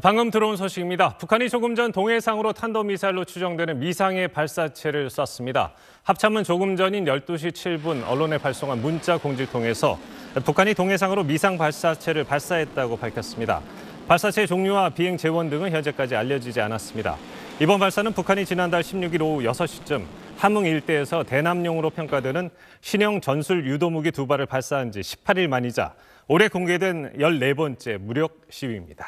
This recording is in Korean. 방금 들어온 소식입니다. 북한이 조금 전 동해상으로 탄도미사일로 추정되는 미상의 발사체를 쐈습니다. 합참은 조금 전인 12시 7분 언론에 발송한 문자 공지를 통해서 북한이 동해상으로 미상 발사체를 발사했다고 밝혔습니다. 발사체의 종류와 비행 재원 등은 현재까지 알려지지 않았습니다. 이번 발사는 북한이 지난달 16일 오후 6시쯤 함흥 일대에서 대남용으로 평가되는 신형 전술 유도무기 2발을 발사한 지 18일 만이자 올해 공개된 14번째 무력 시위입니다.